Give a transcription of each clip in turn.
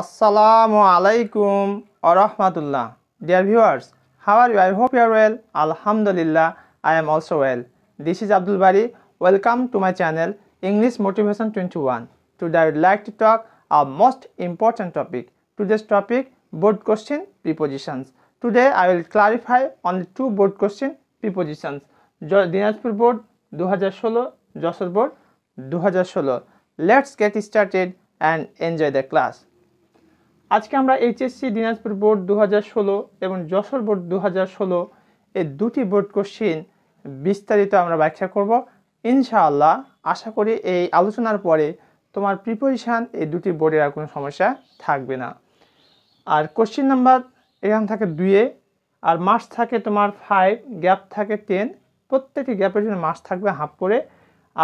Assalamu alaikum wa rahmatullah. Dear viewers, how are you? I hope you are well. Alhamdulillah, I am also well. This is Abdul Bari. Welcome to my channel English Motivation 21. Today I would like to talk our most important topic. Today's topic, board question prepositions. Today I will clarify only two board question prepositions. Dinajpur Board 2016, Jashore Board 2016. Let's get started and enjoy the class. আজকে আমরা HSC Dinajpur board 2016 এবং Jessore board 2016 এই দুটি board question বিস্তারিত আমরা ব্যাখ্যা করব ইনশাআল্লাহ আশা করি এই আলোচনার পরে তোমার প্রিপজিশন এই দুটি বোর্ডের আর কোনো সমস্যা থাকবে না আর কোশ্চেন নাম্বার এখান থাকে 2 এ আর মার্কস থাকে তোমার 5 গ্যাপ থাকে 10 প্রত্যেকটি গ্যাপের জন্য মার্কস থাকবে হাফ করে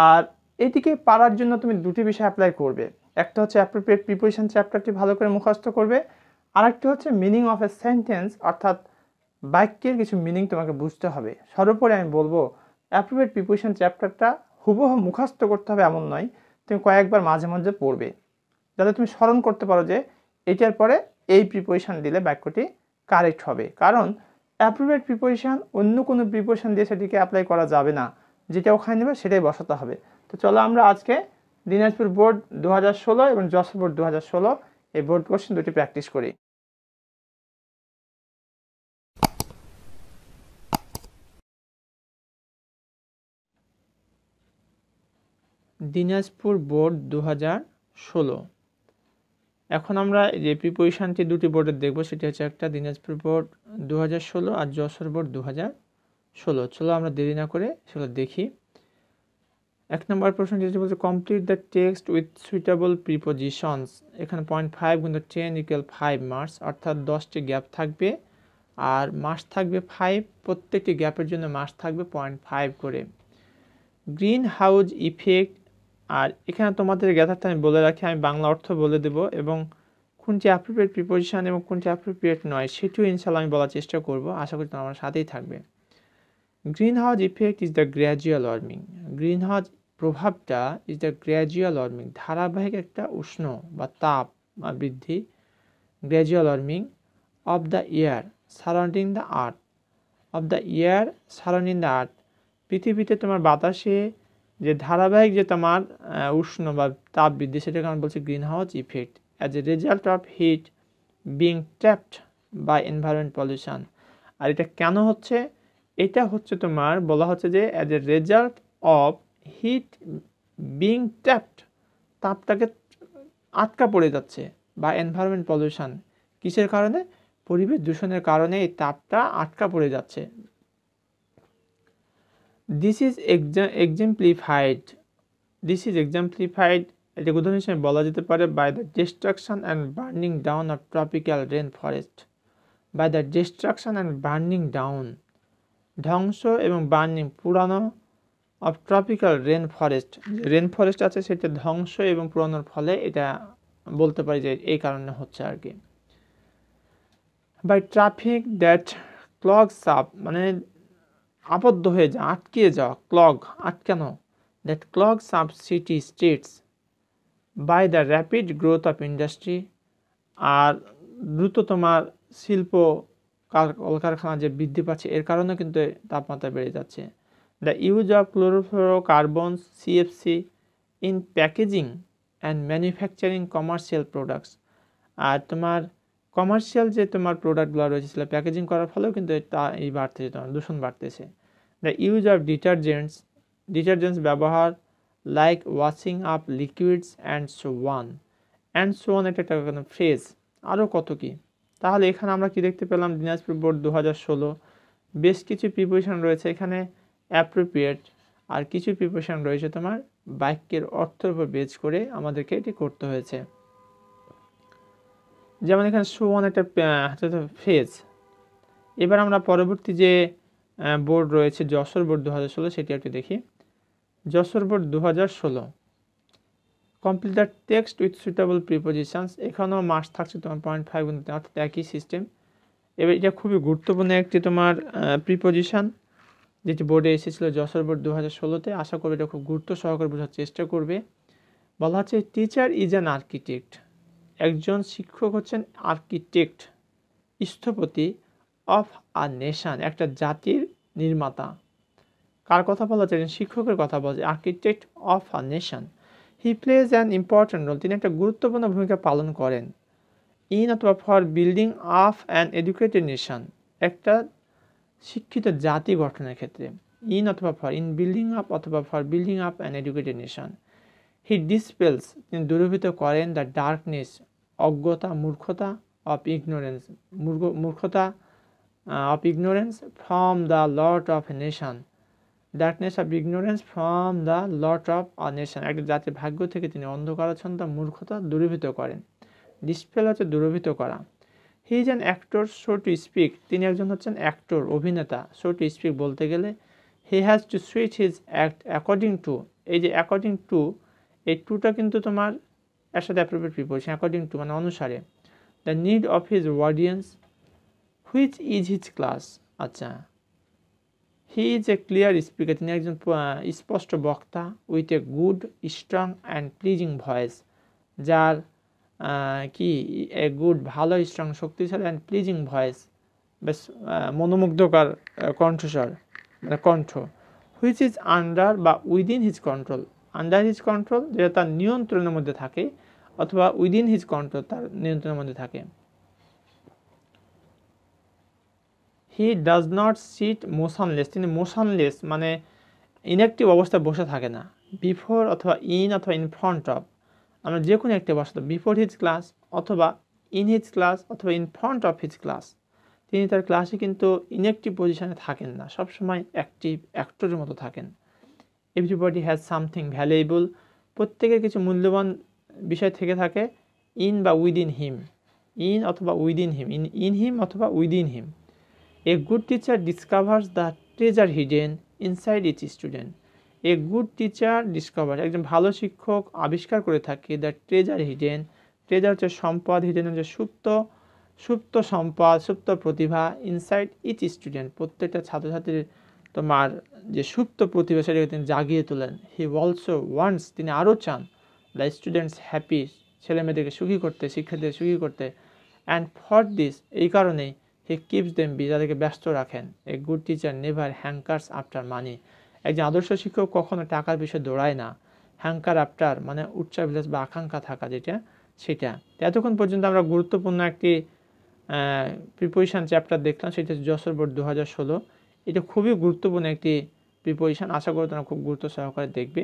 আর এটিকে পারার জন্য তুমি দুটি বিষয় অ্যাপ্লাই করবে একটা হচ্ছে অ্যাপ্রোপ্রিয়েট প্রিপজিশন চ্যাপ্টারটি ভালো করে মুখস্থ করবে আরেকটি হচ্ছে মিনিং অফ এ সেন্টেন্স অর্থাৎ বাক্যের কিছু মিনিং তোমাকে বুঝতে হবে সর্বোপরি আমি বলবো অ্যাপ্রোপ্রিয়েট প্রিপজিশন চ্যাপ্টারটা হুবহু মুখস্থ করতে হবে এমন নয় তুমি কয়েকবার মাঝে মাঝে পড়বে যাতে তুমি স্মরণ করতে পারো যে এটার পরে এই প্রিপজিশন দিলে বাক্যটি কারেক্ট হবে কারণ অ্যাপ্রোপ্রিয়েট প্রিপজিশন অন্য কোনো প্রিপজিশন দিয়ে সেটিকে অ্যাপ্লাই করা যাবে না যেটা ওখানে নেবে সেটাই বসাতে হবে তো চলো আমরা আজকে দিনাজপুর বোর্ড 2016 এবং যশোর বোর্ড 2016 এই বোর্ড কোশ্চেন দুটি প্র্যাকটিস করি দিনাজপুর বোর্ড 2016 এখন আমরা যে প্রিপজিশনটি দুটি বোর্ডে দেখব সেটি হচ্ছে একটা দিনাজপুর বোর্ড 2016 আর যশোর বোর্ড 2016 চলো আমরা দেরি না করে সেগুলো দেখি এক নম্বর প্রশ্নটি যেটা বলছে complete the text with suitable prepositions এখানে 0.5 × 10 = 5 মার্কস অর্থাৎ 10টি গ্যাপ থাকবে আর মার্কস থাকবে 5 প্রত্যেকটি গ্যাপের জন্য মার্কস থাকবে 0.5 করে গ্রিন হাউস ইফেক্ট আর এখানে তোমাদের গ্যাদারটা আমি বলে রাখি আমি বাংলা অর্থ বলে দেব এবং কোনটি অ্যাপ্রোপ্রিয়েট প্রিপজিশন এবং কোনটি অ্যাপ্রোপ্রিয়েট নয় সেটিও ইনশাআল্লাহ আমি বলার চেষ্টা করব আশা করি তোমরা আমার সাথেই থাকবে Greenhouse effect is the gradual warming. Greenhouse প্রভাবটা is the gradual warming. ধারাবাহিক একটা উষ্ণ বা তাপ বৃদ্ধি gradual warming of the air surrounding the earth. Of the air surrounding the earth. পৃথিবীতে তোমার বাতাসে যে ধারাবাহিক যে তোমার উষ্ণ বা তাপ বৃদ্ধি সেটাকে আমরা বলছি greenhouse effect as a result of heat being trapped by environment pollution. আর এটা কেন হচ্ছে এটা হচ্ছে তোমার বলা হচ্ছে যে as a result of heat being trapped তাপটাকে আটকা পড়ে যাচ্ছে বা environment pollution কিসের কারণে পরিবেশ দূষণের কারণে এই তাপটা আটকা পড়ে যাচ্ছে this is exemplified এটা উদাহরণ হিসেবে বলা যেতে পারে by the destruction and burning down of tropical rainforest by the destruction and burning down ধ্বংস এবং বার্নিং পুরানো অফ ট্রপিক্যাল রেইন ফরেস্ট আছে সেটা ধ্বংস এবং পুরানোর ফলে এটা বলতে পারি যে এই কারণে হচ্ছে আর কি by traffic that clogs up মানে আবদ্ধ হয়ে যায় আটকে যাওয়া ক্লগ আটকানো that clogs up city states by the rapid growth of industry আর দ্রুত তোমার শিল্প কলকারখানা যে বৃদ্ধি পাচ্ছে এর কারণে কিন্তু তাপমাত্রা বেড়ে যাচ্ছে the use of chlorofluorocarbons CFC in packaging and manufacturing commercial products আর তোমার কমার্শিয়াল যে তোমার প্রোডাক্টগুলো রয়েছে সেগুলো প্যাকেজিং করার ফলেও কিন্তু এই বাড়তেছে তোমার দূষণ বাড়তেছে দ্য ইউজ অফ ডিটারজেন্টস ব্যবহার like washing up liquids and so on এটা একটা ফ্রেজ আরও কত কী তাহলে এখানে আমরা কি দেখতে পেলাম দিনাজপুর বোর্ড 2016 বেশ কিছু প্রিপজিশন রয়েছে এখানে অ্যাপ্রোপ্রিয়েট আর কিছু প্রিপজিশন রয়েছে তোমার বাক্যের অর্থের উপর বেস করে আমাদেরকে এটি করতে হয়েছে যেমন এখানে শো অন একটা ফ্রেজ এবার আমরা পরবর্তী যে বোর্ড রয়েছে যশোর বোর্ড 2016 সেটি একটু দেখি Jessore board 2016 Complete the text with suitable prepositions. এখানেও মার্কস থাকছে তোমার 0.5 × 10 অর্থাৎ একই সিস্টেম এবার এটা খুবই গুরুত্বপূর্ণ একটি তোমার প্রিপজিশন যেটি বোর্ডে এসেছিল যশোর বোর্ড 2016-তে আশা করি এটা খুব গুরুত্ব সহকারে বোঝার চেষ্টা করবে বলা হচ্ছে টিচার ইজ অ্যান আর্কিটেক্ট একজন শিক্ষক হচ্ছেন আর্কিটেক্ট, স্থপতি অফ আ নেশন, একটা জাতির নির্মাতা। কার কথা বলা যায়? শিক্ষকের কথা বলা যায়, architect of a nation. He plays an important role, তিনি একটা গুরুত্বপূর্ণ ভূমিকা পালন করেন। ইন অথবা for building of an educated nation, একটা শিক্ষিত জাতি গঠনের ক্ষেত্রে। ইন অথবা ফর, ইন বিল্ডিং আপ অথবা for building up an educated nation. He dispels, তিনি দূরীভূত করেন দ্য ডার্কনেস, অজ্ঞতা, মূর্খতা অফ ইগনোরেন্স, মূর্খতা of ignorance from the lot of a nation, darkness of ignorance from the lot of a nation, একটা জাতির ভাগ্য থেকে তিনি অন্ধকারাচ্ছন্ন মূর্খতা দূরীভূত করেন। ডিসপেল হচ্ছে দূরীভূত করা। He is an actor so to speak, তিনি একজন হচ্ছেন অ্যাক্টর, অভিনেতা। সো টু স্পিক বলতে গেলে he has to switch his act according to, এই যে অ্যাকর্ডিং টু, এই টুটা কিন্তু তোমার এর সাথে অ্যাপ্রোপ্রিয়েট প্রিপোজিশন, অ্যাকর্ডিং টু মানে অনুসারে। The need of his audience, which is his class. আচ্ছা, he is a clear speaker, তিনি একজন স্পষ্ট বক্তা। With a good strong and pleasing voice, যার কি এ গুড ভালো, স্ট্রং শক্তিশালী, অ্যান্ড প্লিজিং ভয়েস বেশ মনোমুগ্ধকর কণ্ঠস্বর মানে কণ্ঠ। হুইচ ইজ আন্ডার বা within his control, under his control যেটা তার নিয়ন্ত্রণের মধ্যে থাকে, অথবা উইদিন হিজ কন্ট্রোল তার নিয়ন্ত্রণের মধ্যে থাকে। He does not sit motionless, তিনি মোশনলেস মানে ইনঅ্যাক্টিভ অবস্থায় বসে থাকে না। বিফোর অথবা ইন অথবা ইন ফ্রন্ট অফ, আমরা যে কোনো একটি অবস্থা, বিফোর হিজ ক্লাস অথবা ইন হিজ ক্লাস অথবা in front of his class, তিনি তার ক্লাসে কিন্তু ইনঅ্যাক্টিভ পজিশনে থাকেন না, সবসময় অ্যাক্টিভ অ্যাক্টরের মতো থাকেন। এভরিবডি হ্যাজ সামথিং ভ্যালুয়েবল, প্রত্যেকের কিছু মূল্যবান বিষয় থেকে থাকে। ইন বা উইদিন হিম, ইন অথবা within him, in in him অথবা within him. A good teacher discovers the treasure hidden inside each student, a good teacher discover, একজন ভালো শিক্ষক আবিষ্কার করে থাকে দ্য ট্রেজার হিডেন, ট্রেজার হচ্ছে সম্পদ, হিডেন হচ্ছে সুপ্ত, সুপ্ত সম্পদ, সুপ্ত প্রতিভা, ইনসাইড ইচ স্টুডেন্ট, প্রত্যেকটা ছাত্রছাত্রীর তোমার যে সুপ্ত প্রতিভা সেটাকে তিনি জাগিয়ে তোলেন। হি অলসো ওয়ান্টস, তিনি আরও চান দ্য স্টুডেন্টস হ্যাপি, ছেলেমেয়েদেরকে সুখী করতে, শিক্ষার্থীদের সুখী করতে। অ্যান্ড ফর দিস, এই কারণেই হি কিপস দেম বি, যাদেরকে ব্যস্ত রাখেন। A good teacher never hankers after money, একজন আদর্শ শিক্ষক কখনো টাকার বিষয়ে দৌড়ায় না। হ্যাঙ্কার আফটার মানে উচ্চাভিলাষ বা আকাঙ্ক্ষা থাকা, যেটা সেটা। এতক্ষণ পর্যন্ত আমরা গুরুত্বপূর্ণ একটি প্রিপোজিশন চ্যাপ্টার দেখলাম, সেটা হচ্ছে যশোর বোর্ড 2016। এটা খুবই গুরুত্বপূর্ণ একটি প্রিপোজিশন, আশা করি তোমরা খুব গুরুত্ব সহকারে দেখবে।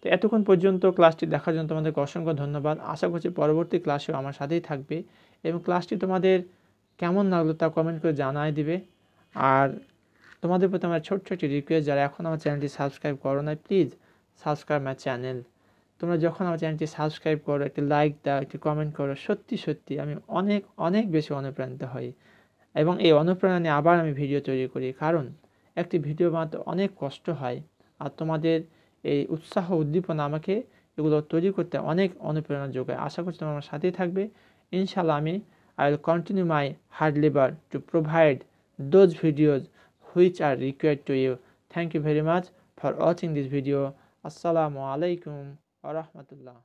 তো এতক্ষণ পর্যন্ত ক্লাসটি দেখার জন্য তোমাদেরকে অসংখ্য ধন্যবাদ। আশা করছি পরবর্তী ক্লাসেও আমার সাথেই থাকবে, এবং ক্লাসটি তোমাদের কেমন লাগলো তা কমেন্ট করে জানাই দিবে। আর তোমাদের প্রতি আমার ছোট্ট একটি রিকোয়েস্ট, যারা এখন আমার চ্যানেলটি সাবস্ক্রাইব করো না, প্লিজ সাবস্ক্রাইব মাই চ্যানেল। তোমরা যখন আমার চ্যানেলটি সাবস্ক্রাইব করো, একটি লাইক দাও, একটি কমেন্ট করো, সত্যি সত্যি আমি অনেক অনেক বেশি অনুপ্রাণিত হই, এবং এই অনুপ্রেরণা নিয়ে আবার আমি ভিডিও তৈরি করি। কারণ একটি ভিডিও বানাতে অনেক কষ্ট হয়, আর তোমাদের এই উৎসাহ উদ্দীপনা আমাকে এগুলো তৈরি করতে অনেক অনুপ্রেরণা যোগায়। আশা করছি তোমরা আমার সাথেই থাকবে, ইনশাআল্লাহ। I will continue my hard labor to provide those videos which are required to you. Thank you very much for watching this video. Assalamu alaikum wa rahmatullah.